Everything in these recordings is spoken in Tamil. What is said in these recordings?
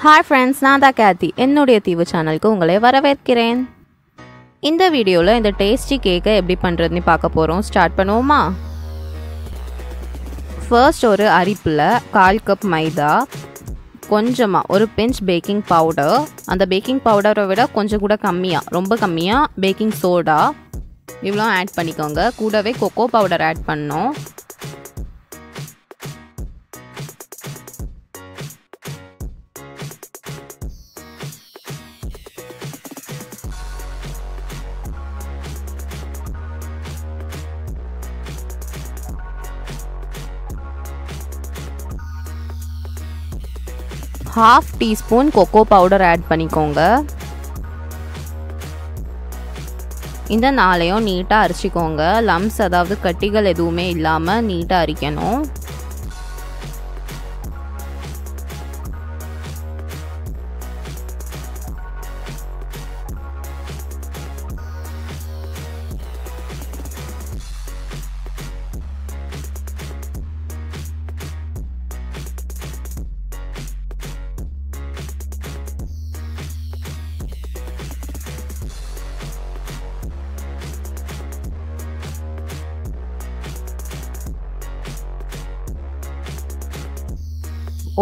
हाय फ्रेंड्स नादा कैथी என்னுடைய தீவு சேனலுக்கு உங்களை வரவேற்கிறேன் இந்த வீடியோல இந்த டேஸ்டி கேக்க எப்படி பண்றதுன்னு பார்க்க போறோம் ஸ்டார்ட் பண்ணுவோமா ஃபர்ஸ்ட் ஒரு அரிப்புல 1/4 கப் மைதா கொஞ்சமா ஒரு pinch பேக்கிங் பவுடர் அந்த பேக்கிங் பவுடரை விட கொஞ்சம் கூட கம்மியா ரொம்ப கம்மியா பேக்கிங் சோடா இவ்ளோ ஆட் பண்ணிக்கோங்க கூடவே கோகோ பவுடர் ஆட் பண்ணனும் half teaspoon cocoa powder add பண்ணிக்கோங்க இந்த நாளையும் நீட்டா அரைச்சிக்கோங்க லம்ப்ஸ் அதாவது கட்டிகள் எதுவுமே இல்லாம நீட்டா அரைக்கணும்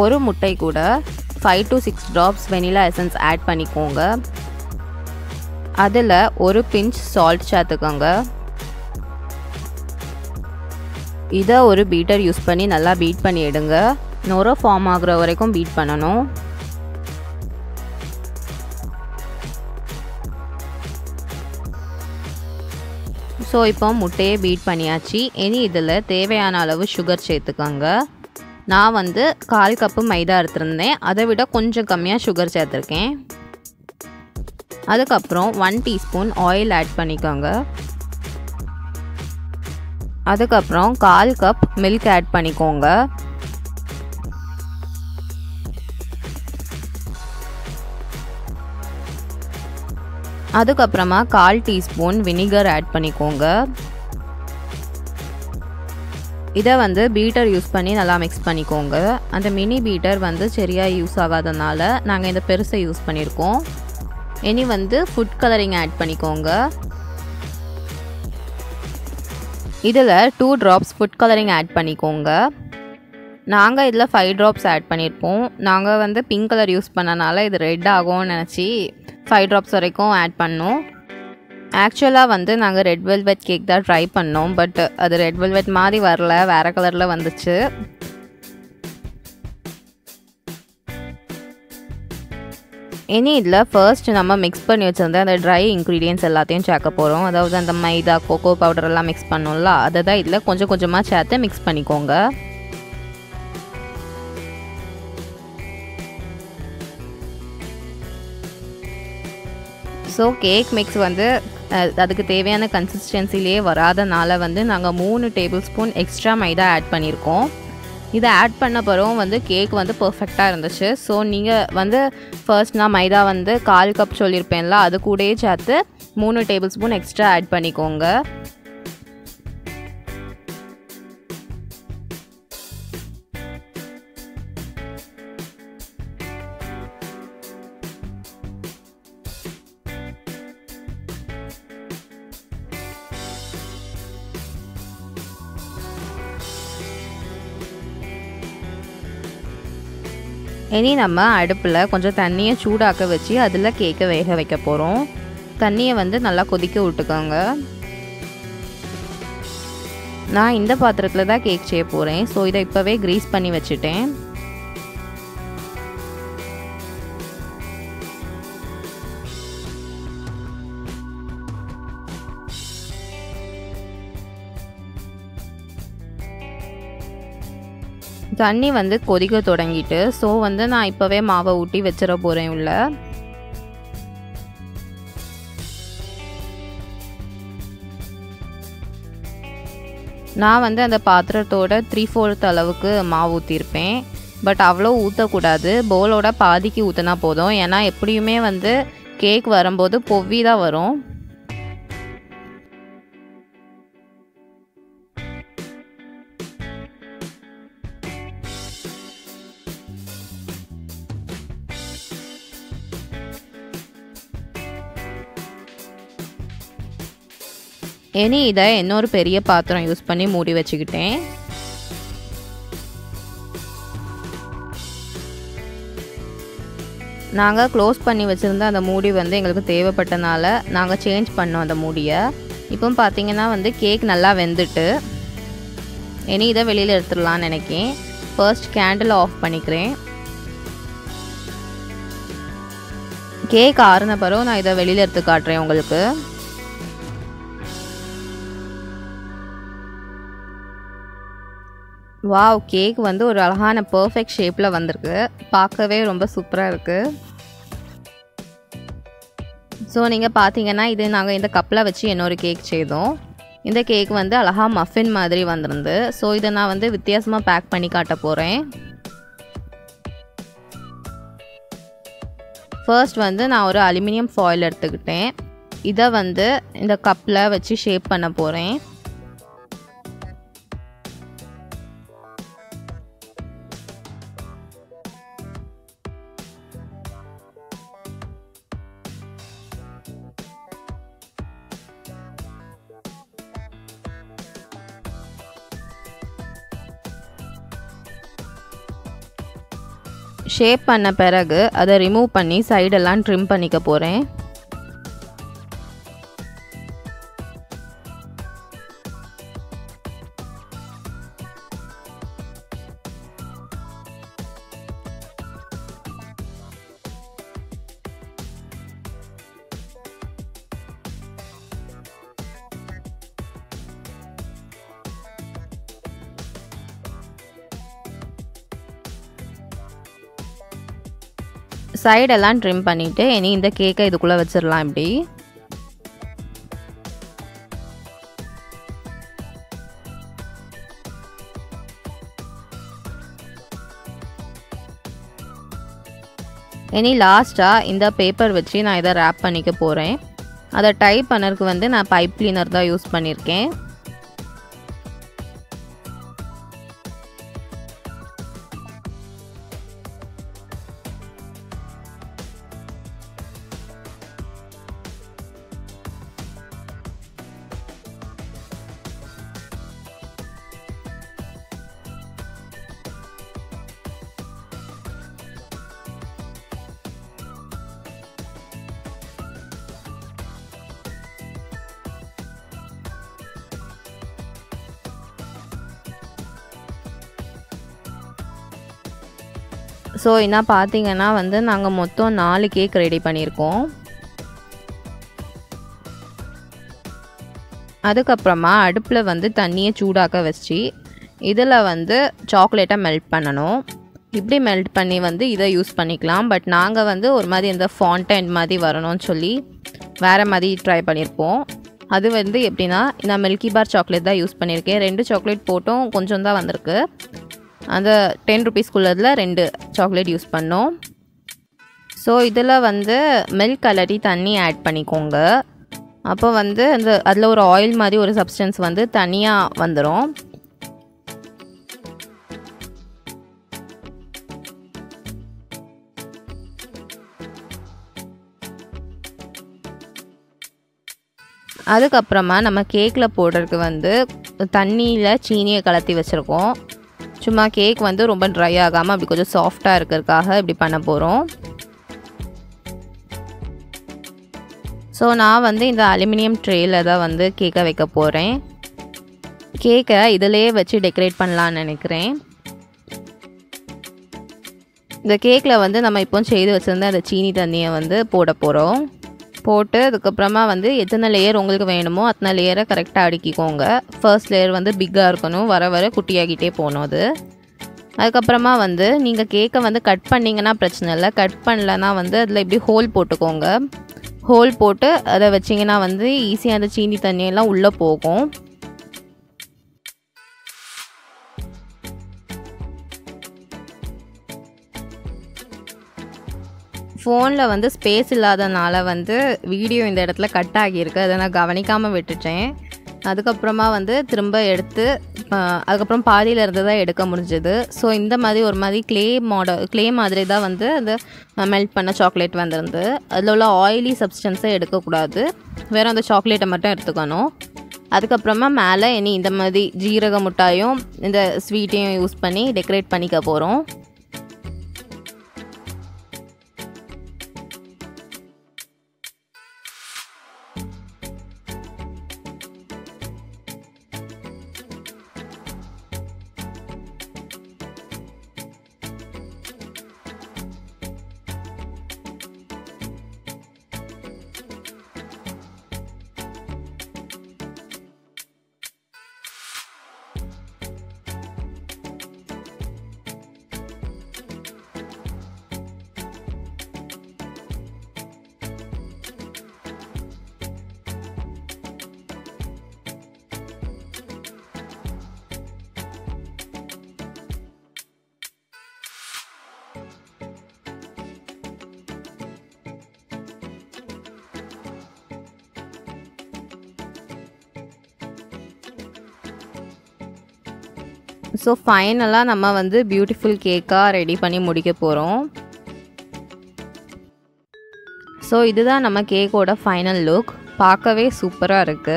और मुट्टை கூட 5 to 6 drops vanilla essence add பண்ணிக்கோங்க அதுல ஒரு pinch salt சேர்த்துக்கோங்க இத ஒரு பீட்டர் யூஸ் பண்ணி நல்லா பீட் பண்ணி எடுங்க நோரா ஃபார்ம் ஆகுற வரைக்கும் பீட் பண்ணனும் சோ இப்போ முட்டையை பீட் பண்ணியாச்சு இனி இதுல தேவையான அளவு sugar சேர்த்துக்கோங்க ना वो 1/4 कप मैदा अद कुछ कमिया सुगर சேர்த்திருக்கேன் அதுக்கு அப்புறம் 1 teaspoon oil ऐड பண்ணிக்கோங்க அதுக்கு அப்புறம் 1/4 கப் milk ऐड பண்ணிக்கோங்க அதுக்கு அப்புறமா 1/4 teaspoon vinegar ऐड பண்ணிக்கோங்க இத வந்து பீட்டர் யூஸ் பண்ணி நல்லா mix பண்ணிக்கோங்க அந்த மினி பீட்டர் வந்து சரியா யூஸ் ஆகாதனால நாங்க இந்த பெருசை யூஸ் பண்ணிருக்கோம் இனி வந்து ஃபுட் கலரிங் ऐड பண்ணிக்கோங்க இதல 2 drops ஃபுட் கலரிங் ऐड பண்ணிக்கோங்க நாங்க இதல 5 drops ऐड பண்ணிருப்போம் நாங்க வந்து பிங்க் கலர் யூஸ் பண்ணனால இது ரெட் ஆகும்னு நினைச்சி 5 drops வரைக்கும் ऐड பண்ணோம் ஆக்சுவலா வந்து நாங்க ரெட் வெல்வெட் கேக் தான் ட்ரை பண்ணோம் பட் அது ரெட் வெல்வெட் மாதிரி வரல வேற கலர்ல வந்துச்சு இனி இதல ஃபர்ஸ்ட் நம்ம mix பண்ணி வச்சிருந்த அந்த dry ingredients எல்லாத்தையும் சேர்க்க போறோம் அதாவது அந்த மைதா கோகோ பவுடர் எல்லாம் mix பண்ணோம்ல அதத இதல கொஞ்சம் கொஞ்சமா சேர்த்து mix பண்ணிக்கோங்க सो केक मिक्स வந்து ಅದಕ್ಕೆ தேவையான கன்சிஸ்டன்சிலே வராதனால வந்து நாங்க 3 டேபிள்ஸ்பூன் எக்ஸ்ட்ரா மைதா ஆட் பண்ணிருக்கோம் இத ஆட் பண்ணப்பறம் வந்து கேக் வந்து பெர்ஃபெக்ட்டா இருந்துச்சு சோ நீங்க வந்து ஃபர்ஸ்ட் நான் மைதா வந்து 1/4 கப் சொல்லிருப்பேன்ல அது கூடயே சேர்த்து 3 டேபிள்ஸ்பூன் எக்ஸ்ட்ரா ஆட் பண்ணிக்கோங்க இனி நம்ம அடுப்புல கொஞ்சம் தண்ணியை சூடாக்க வச்சி அதுல கேக்க வேக வைக்க போறோம் தண்ணியை வந்து நல்லா கொதிக்க விட்டுக்கோங்க நான் இந்த பாத்திரத்துல தான் கேக் செய்ய போறேன் சோ இத இப்பவே கிரீஸ் பண்ணி வச்சிட்டேன் தண்ணி வந்து கொதிக்க தொடங்கிட்டு சோ வந்து நான் இப்பவே மாவை ஊட்டி வெச்சற போறேன் உள்ள நான் வந்து அந்த பாத்திரத்தோட 3/4 அளவுக்கு மாவு ஊத்தி இருப்பேன் பட் அவ்ளோ ஊத்த கூடாது பவுலோட பாதிக்கு ஊத்துனா போதும் ஏனா எப்படியுமே வந்து கேக் வரும்போது பொவ்விதா வரும் இனி இதை இன்னொரு பெரிய பாத்திரம் யூஸ் பண்ணி மூடி வச்சுக்கிட்டேன். நாங்கள் க்ளோஸ் பண்ணி வச்சுருந்த அந்த மூடி வந்து எங்களுக்கு தேவைப்பட்டனால நாங்கள் சேஞ்ச் பண்ணோம் அந்த மூடியை. இப்போ பார்த்தீங்கன்னா வந்து கேக் நல்லா வெந்துட்டு இனி இதை வெளியில் எடுத்துடலான்னு நினைக்கிறேன். ஃபர்ஸ்ட் கேண்டில் ஆஃப் பண்ணிக்கிறேன். கேக் ஆறுன பிறகு நான் இதை வெளியில் எடுத்து காட்டுறேன் உங்களுக்கு. வாவ், கேக் வந்து ஒரு அழகான பர்ஃபெக்ட் ஷேப்பில் வந்திருக்கு. பார்க்கவே ரொம்ப சூப்பராக இருக்குது. ஸோ நீங்கள் பார்த்தீங்கன்னா இது நாங்கள் இந்த கப்பில் வச்சு இன்னொரு கேக் செய்தோம். இந்த கேக் வந்து அழகாக மஃபின் மாதிரி வந்துருந்து. ஸோ இதை நான் வந்து வித்தியாசமாக பேக் பண்ணி காட்ட போகிறேன். ஃபர்ஸ்ட் வந்து நான் ஒரு அலுமினியம் ஃபாயில் எடுத்துக்கிட்டேன். இதை வந்து இந்த கப்பில் வச்சு ஷேப் பண்ண போகிறேன். ஷேப் பண்ண பிறகு அதை ரிமூவ் பண்ணி சைடெல்லாம் ட்ரிம் பண்ணிக்க போகிறேன். சைடெல்லாம் ட்ரிம் பண்ணிவிட்டு இனி இந்த கேக்கை இதுக்குள்ளே வச்சிடலாம். இப்படி இனி லாஸ்ட்டாக இந்த பேப்பர் வச்சு நான் இதை ரேப் பண்ணிக்க போகிறேன். அதை டைப் பண்ணறதுக்கு வந்து நான் பைப் கிளீனர் தான் யூஸ் பண்ணியிருக்கேன். ஸோ என்ன பார்த்தீங்கன்னா வந்து நாங்கள் மொத்தம் 4 கேக் ரெடி பண்ணியிருக்கோம். அதுக்கப்புறமா அடுப்பில் வந்து தண்ணியை சூடாக்க வச்சு இதில் வந்து சாக்லேட்டை மெல்ட் பண்ணணும். இப்படி மெல்ட் பண்ணி வந்து இதை யூஸ் பண்ணிக்கலாம். பட் நாங்கள் வந்து ஒரு மாதிரி இந்த ஃபாண்டைன் மாதிரி வரணும்னு சொல்லி வேறு மாதிரி ட்ரை பண்ணியிருப்போம். அது வந்து எப்படின்னா நான் மில்கி பார் சாக்லேட் தான் யூஸ் பண்ணியிருக்கேன். 2 சாக்லேட் போட்டும் கொஞ்சம் தான் வந்திருக்கு. அந்த 10 ருபீஸ்க்குள்ளதில் 2 சாக்லேட் யூஸ் பண்ணோம். ஸோ இதில் வந்து மில்க் கலட்டி தண்ணி ஆட் பண்ணிக்கோங்க. அப்போ வந்து அந்த அதில் ஒரு ஆயில் மாதிரி ஒரு சப்ஸ்டன்ஸ் வந்து தனியாக வந்துடும். அதுக்கப்புறமா நம்ம கேக்கில் போடுறதுக்கு வந்து தண்ணியில் சீனியை கலத்தி வச்சுருக்கோம். சும்மா கேக் வந்து ரொம்ப ட்ரை ஆகாமல் அப்படி கொஞ்சம் சாஃப்டாக இருக்கிறதுக்காக இப்படி பண்ண போகிறோம். ஸோ நான் வந்து இந்த அலுமினியம் ட்ரேயில் தான் வந்து கேக்கை வைக்க போகிறேன். கேக்கை இதிலே வச்சு டெக்கரேட் பண்ணலான்னு நினைக்கிறேன். இந்த கேக்கில் வந்து நம்ம இப்போ செய்து வச்சுருந்தா அந்த சீனி தண்ணியை வந்து போட போகிறோம். போட்டு அதுக்கப்புறமா வந்து எத்தனை லேயர் உங்களுக்கு வேணுமோ அத்தனை லேயரை கரெக்டாக அடுக்கிக்கோங்க. ஃபர்ஸ்ட் லேயர் வந்து பிக்காக இருக்கணும், வர வர குட்டியாகிட்டே போகணும் அது. அதுக்கப்புறமா வந்து நீங்கள் கேக்கை வந்து கட் பண்ணிங்கன்னா பிரச்சனை இல்லை. கட் பண்ணலன்னா வந்து அதில் இப்படி ஹோல் போட்டுக்கோங்க. ஹோல் போட்டு அதை வச்சிங்கன்னா வந்து ஈஸியாக அந்த சீனி தண்ணியெல்லாம் உள்ளே போகும். ஃபோனில் வந்து ஸ்பேஸ் இல்லாதனால வந்து வீடியோ இந்த இடத்துல கட் ஆகியிருக்கு. அதை நான் கவனிக்காமல் விட்டுட்டேன். அதுக்கப்புறமா வந்து திரும்ப எடுத்து அதுக்கப்புறம் பாதியில் இருந்து தான் எடுக்க முடிஞ்சது. ஸோ இந்த மாதிரி ஒரு மாதிரி கிளே மாதிரி தான் வந்து அந்த மெல்ட் பண்ண சாக்லேட் வந்துருந்து. அதில் உள்ள ஆயிலி சப்ஸ்டன்ஸை எடுக்கக்கூடாது, வெறும் அந்த சாக்லேட்டை மட்டும் எடுத்துக்கணும். அதுக்கப்புறமா மேலே இனி இந்த மாதிரி ஜீரக முட்டையும் இந்த ஸ்வீட்டையும் யூஸ் பண்ணி டெக்கரேட் பண்ணிக்க போகிறோம். So finally நம்ம வந்து பியூட்டிஃபுல் கேக்கா ரெடி பண்ணி முடிக்க போறோம். So இதுதான் நம்ம கேக்கோட ஃபைனல் லுக். பார்க்கவே சூப்பரா இருக்கு.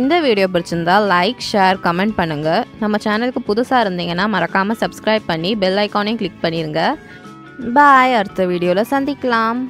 இந்த வீடியோ பிடிச்சிருந்தா லைக், ஷேர், கமெண்ட் பண்ணுங்க. நம்ம சேனலுக்கு புதுசா இருந்தீங்கன்னா மறக்காம Subscribe பண்ணி பெல் ஐகானையும் கிளிக் பண்ணிருங்க. பை, அடுத்த வீடியோல சந்திக்கலாம்.